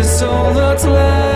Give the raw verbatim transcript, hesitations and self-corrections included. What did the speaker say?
is all that's left.